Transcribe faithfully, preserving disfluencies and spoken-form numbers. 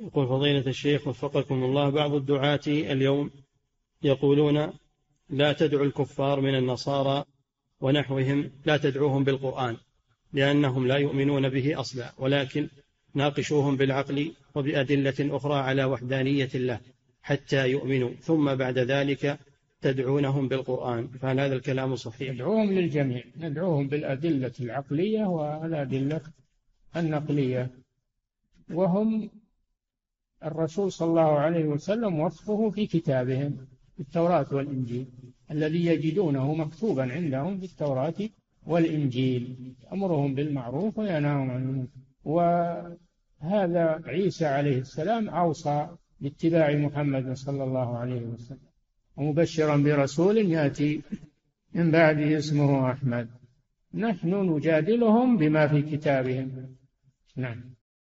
يقول فضيلة الشيخ وفقكم الله، بعض الدعاة اليوم يقولون لا تدعو الكفار من النصارى ونحوهم، لا تدعوهم بالقرآن لأنهم لا يؤمنون به أصلا، ولكن ناقشوهم بالعقل وبأدلة أخرى على وحدانية الله حتى يؤمنوا، ثم بعد ذلك تدعونهم بالقرآن، فهل هذا الكلام صحيح؟ ندعوهم للجميع، ندعوهم بالأدلة العقلية والأدلة النقلية. وهم الرسول صلى الله عليه وسلم وصفه في كتابهم التوراة والإنجيل الذي يجدونه مكتوبا عندهم في التوراة والإنجيل، أمرهم بالمعروف وينهاهم عن المنكر. وهذا عيسى عليه السلام أوصى باتباع محمد صلى الله عليه وسلم، ومبشرا برسول يأتي من بعده اسمه أحمد. نحن نجادلهم بما في كتابهم. نعم.